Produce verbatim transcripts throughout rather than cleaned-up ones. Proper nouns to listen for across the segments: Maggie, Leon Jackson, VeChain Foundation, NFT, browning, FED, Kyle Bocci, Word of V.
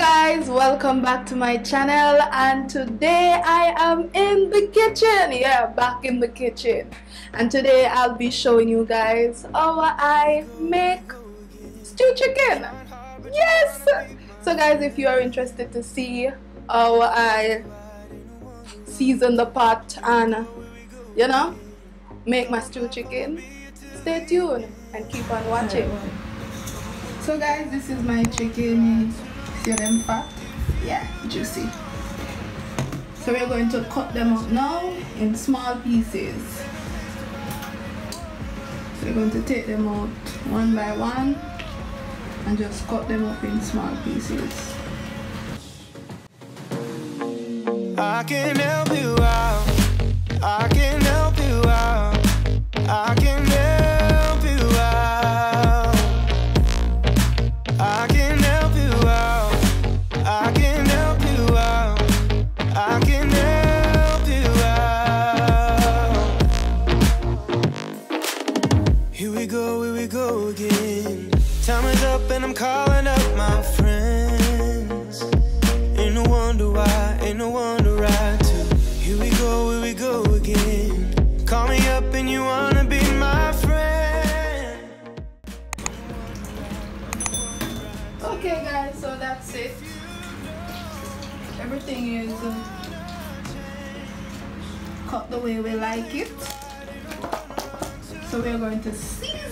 Hi guys, welcome back to my channel, and today I am in the kitchen. Yeah, back in the kitchen, and today I'll be showing you guys how I make stew chicken. Yes, so guys, if you are interested to see how I season the pot and, you know, make my stew chicken, stay tuned and keep on watching. So guys, this is my chicken. See them fat? Yeah, juicy. So we're going to cut them up now in small pieces. So we're going to take them out one by one and just cut them up in small pieces. I can help you out. I can help you out. I can help you out. I can help you out. I can help you out. I can help you out. Here we go, here we go again. Time is up and I'm calling up my friends. Ain't no wonder why, ain't no wonder why too. Here we go, here we go again. Call me up and you wanna be my friend. Okay guys, so that's it. Everything is uh, cut the way we like it. So we're going to season.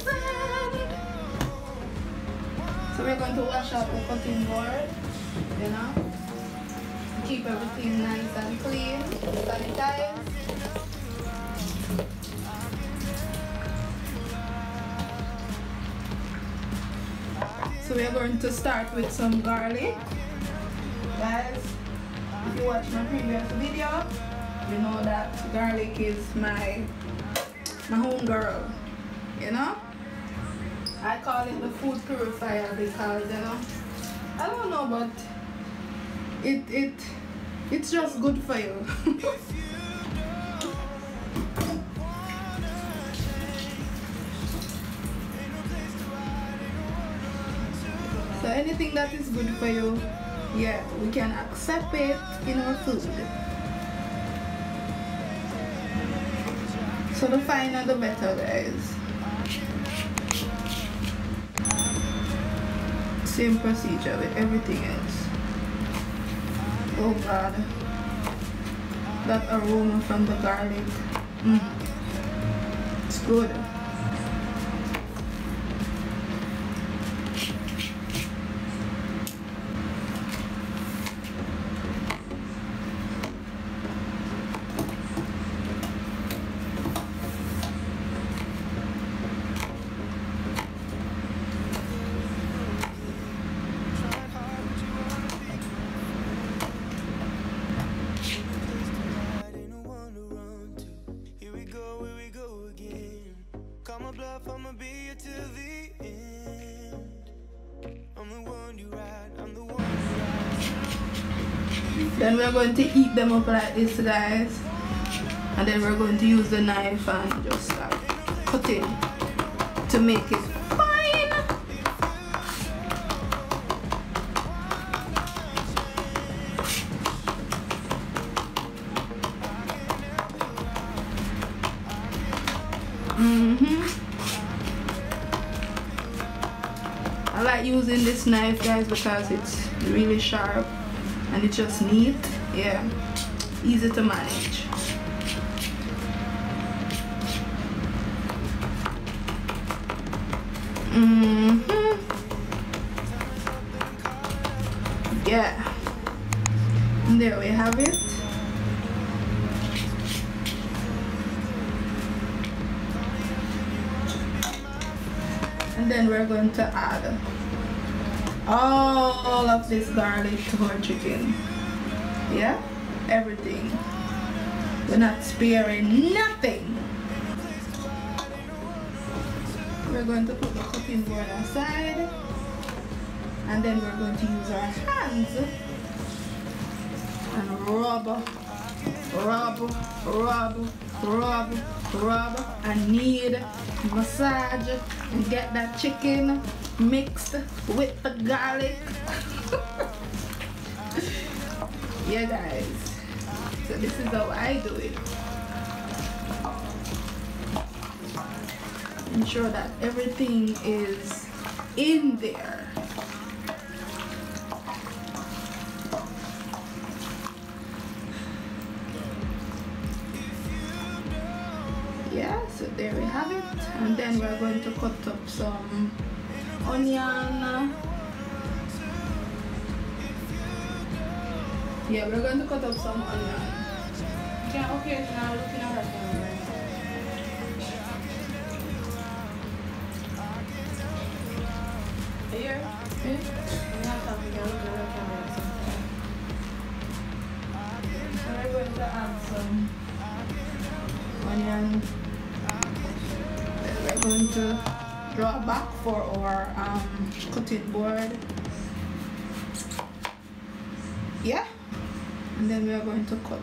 So we're going to wash out the cutting board, you know. Keep everything nice and clean, sanitize. So we're going to start with some garlic. Guys, if you watch my previous video, you know that garlic is my my homegirl, you know. I call it the food purifier because, you know, I don't know, but it it it's just good for you. So anything that is good for you, yeah, we can accept it in our food. So the finer the better, guys. Same procedure with everything else. Oh god, that aroma from the garlic. Mm. It's good. I'ma be here till the end. I'm the one you ride, I'm the one you ride. Then we're going to eat them up like this, guys. And then we're going to use the knife and just start cutting to make it fine. Mm-hmm. I like using this knife, guys, because it's really sharp and it's just neat. Yeah, easy to manage. Mm-hmm. Yeah, and there we have it. And then we're going to add all of this garlic to our chicken. Yeah, everything. We're not sparing nothing. We're going to put the cooking board aside, and then we're going to use our hands and rub, rub, rub, rub, rub, and knead, massage, and get that chicken mixed with the garlic. Yeah guys, so this is how I do it. Ensure that everything is in there. Yeah, so there we have it. And then we're going to cut up some onion. Yeah, we're going to cut up some onion. Yeah, okay, now looking at her camera. Here? Okay. I'm not talking about her camera. So we're going to add some onion. We're going to draw back for our um, cutting board. Yeah? And then we are going to cut.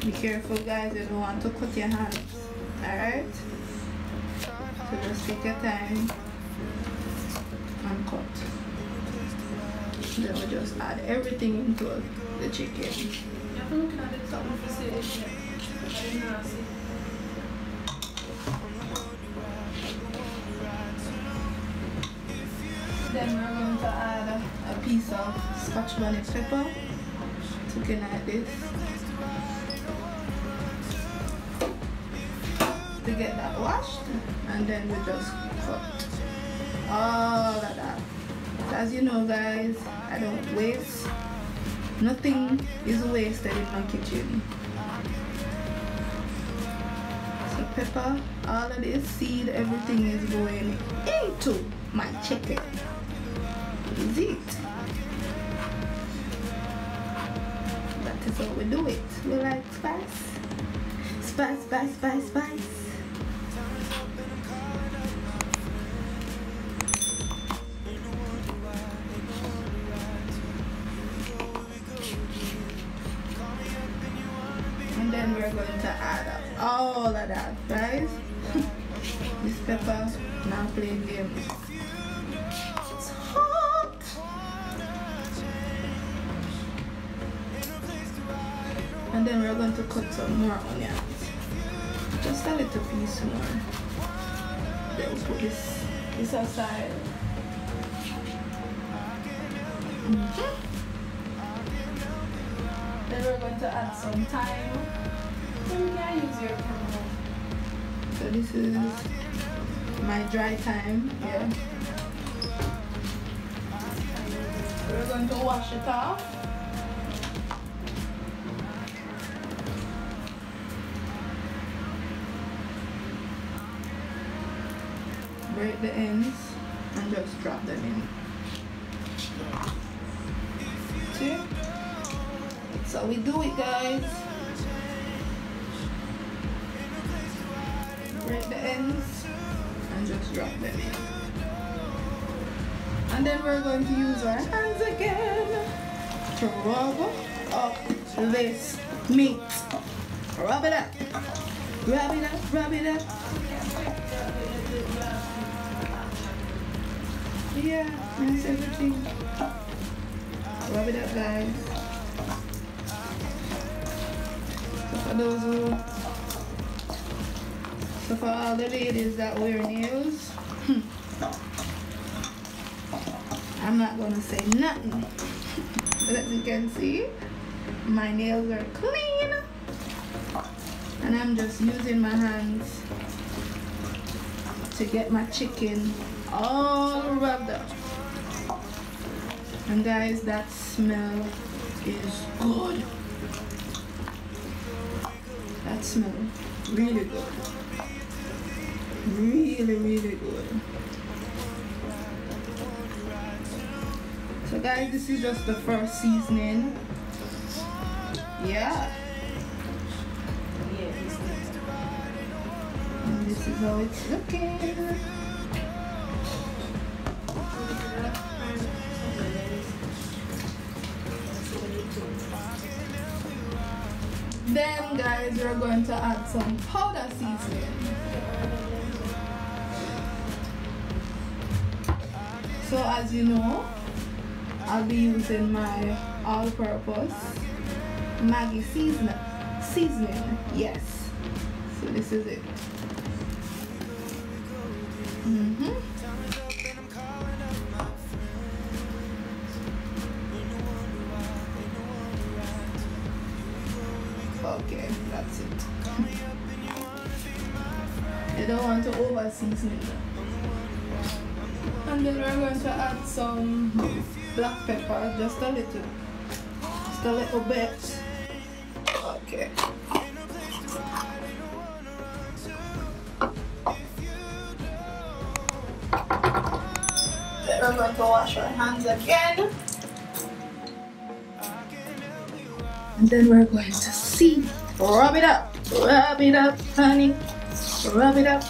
Be careful guys, you don't want to cut your hands. Alright? So just take your time and cut. Then we'll just add everything into the chicken. Then we're going to add a piece of Scotch bonnet pepper, looking like this, to get that washed, and then we just cut all of that. So as you know guys, I don't waste. Nothing is wasted in my kitchen. So pepper, all of this seed, everything is going into my chicken. Is it? That is how we do it. We like spice. Spice, spice, spice, spice. And then we're going to add all of that, guys. This pepper, now playing games. It's hot! And then we're going to cut some more onions. Just a little piece more. Then we'll put this, this aside. Mm-hmm. Then we're going to add some thyme. You can use your camera. So this is my dry thyme. Yeah. We're going to wash it off. Break the ends and just drop them in. See? That's how we do it, guys. Break the ends and just drop them in. And then we're going to use our hands again to rub up this meat. Rub it up. Rub it up, rub it up. Yeah, that's everything. Rub it up, guys. So for those who, so for all the ladies that wear nails, hmm, I'm not gonna say nothing. But as you can see, my nails are clean, and I'm just using my hands to get my chicken all rubbed up. And guys, that smell is good. That smell really good. Really, really good. So guys, this is just the first seasoning. Yeah. And this is how it's looking. Then guys, we're going to add some powder seasoning. So as you know, I'll be using my all-purpose Maggie seasoning. Seasoning, yes. So this is it. Mm-hmm. Okay, that's it. You don't want to over season it. And then we're going to add some black pepper, just a little. Just a little bit. Okay. Then we're going to wash our hands again. And then we're going to see. Rub it up, rub it up, honey. Rub it up.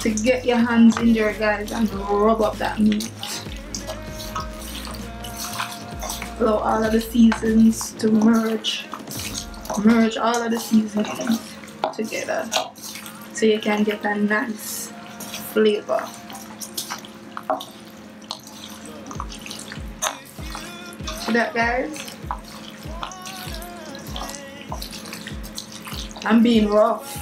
To get your hands in there, guys, and rub up that meat. Allow all of the seasons to merge. Merge all of the seasons together so you can get a nice flavor. See that, guys? I'm being rough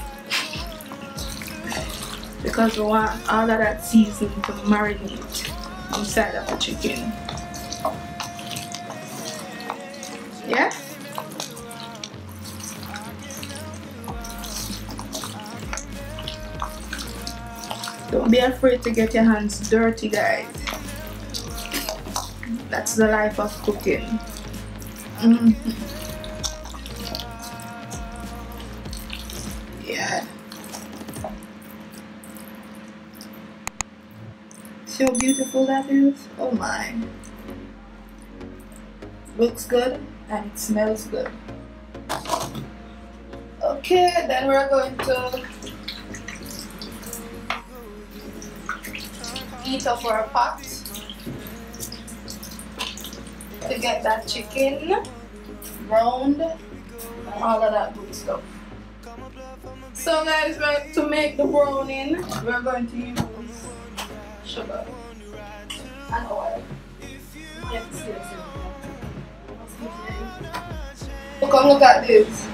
because we want all of that seasoning to marinate inside of the chicken. Yeah? Don't be afraid to get your hands dirty, guys. That's the life of cooking. Mm-hmm. Yeah. See how beautiful that is? Oh my. Looks good and it smells good. Okay, then we're going to heat up our pot to get that chicken round and all of that good stuff. So guys, to make the browning, we're going to use sugar and oil. Look, look at this.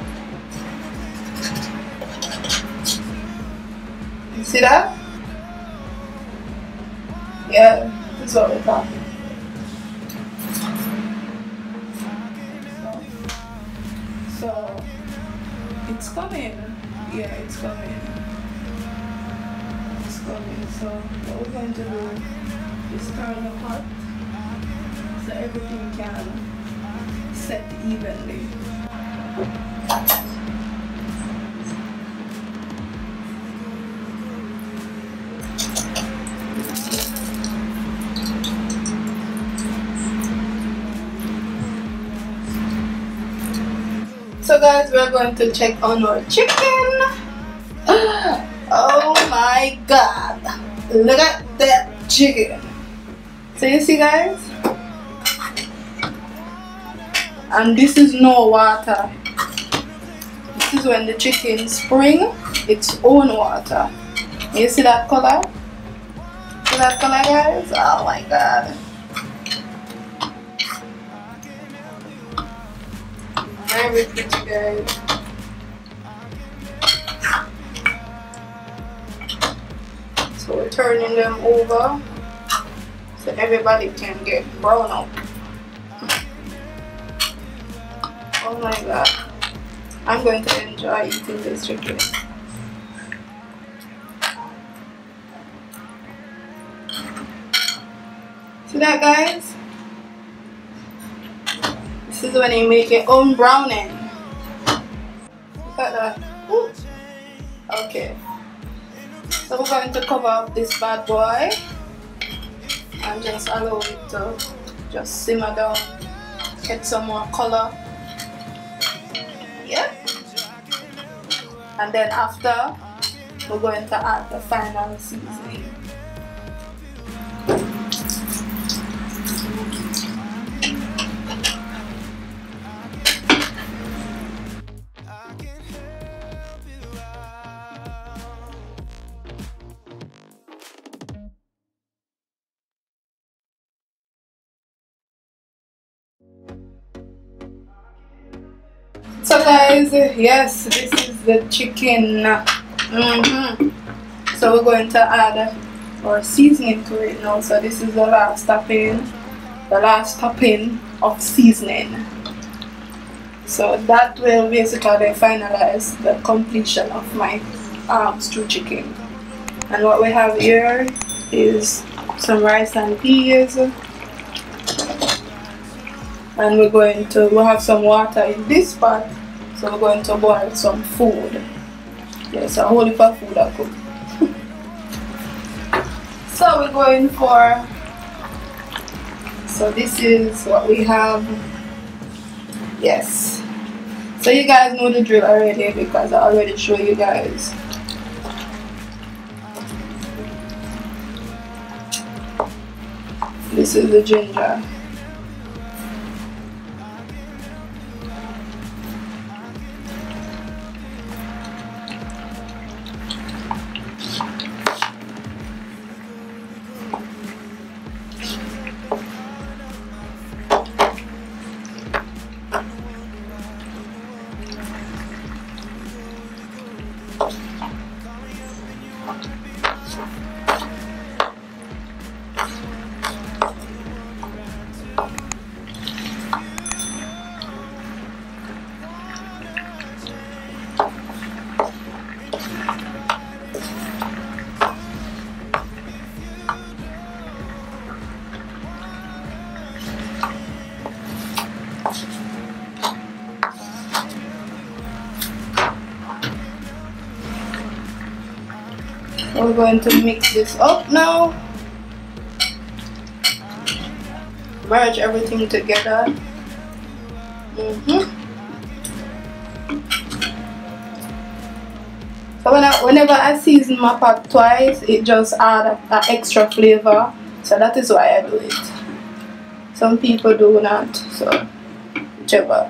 You see that? Yeah, that's what we're talking about. So it's coming. Yeah, it's coming. It's coming. So what we're going to do is turn the pot so everything can set evenly. So guys, we're going to check on our chicken. Oh my god, look at that chicken. So you see, guys, and this is no water. This is when the chicken spring its own water. You see that color? See that color, guys? Oh my god. Very pretty, guys. So we're turning them over so everybody can get brown up. Oh my god. I'm going to enjoy eating this chicken. See that, guys? This is when you make your own browning. Look at that. Ooh. Okay. So we're going to cover up this bad boy and just allow it to just simmer down. Get some more color. Yeah. And then after, we're going to add the final seasoning. So guys, yes, this is the chicken. Mm-hmm. So we're going to add our seasoning to it now. So this is the last topping, the last topping of seasoning. So that will basically finalize the completion of my um, stew chicken. And what we have here is some rice and peas. And we're going to, we'll have some water in this pot, so we're going to boil some food. Yes, a whole heap of food I cook. So we're going for, so this is what we have. Yes. So you guys know the drill already because I already showed you guys. This is the ginger. We're going to mix this up now. Merge everything together. Mm-hmm. So when I, whenever I season my pot twice, it just adds an extra flavor. So that is why I do it. Some people do not. So whichever.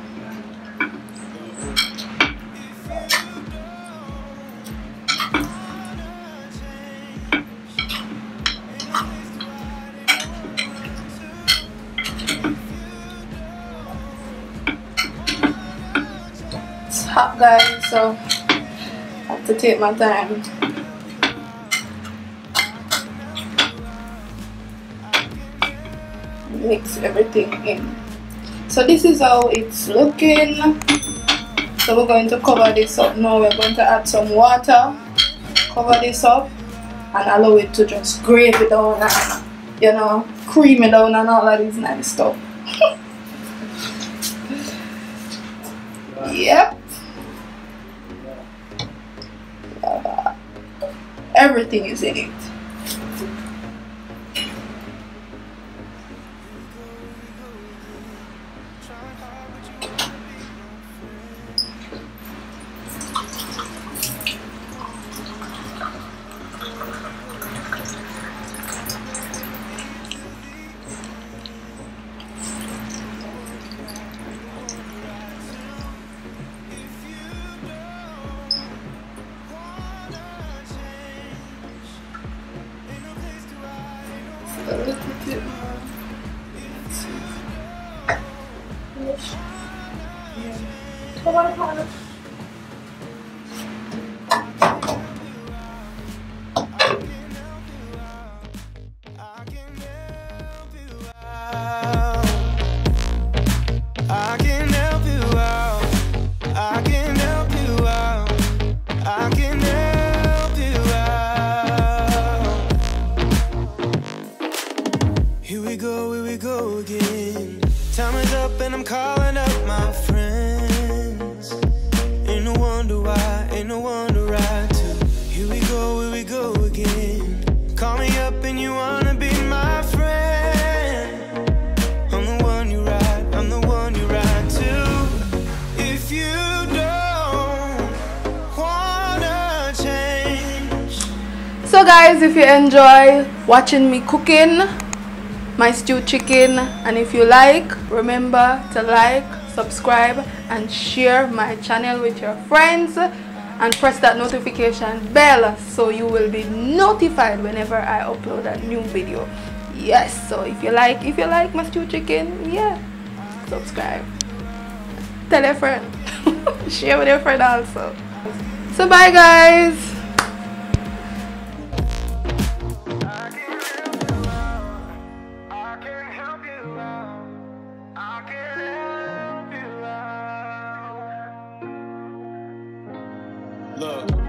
Hot guys, so I have to take my time. Mix everything in. So this is how it's looking. So we're going to cover this up now. We're going to add some water, cover this up, and allow it to just grate it down and, you know, cream it down and all that is nice stuff. Yep. Everything is in it. So guys, if you enjoy watching me cooking my stewed chicken, and if you like, remember to like, subscribe and share my channel with your friends, and press that notification bell so you will be notified whenever I upload a new video. Yes, so if you like if you like my stewed chicken, yeah, subscribe, tell a friend. share with your friend also. So bye guys. Look.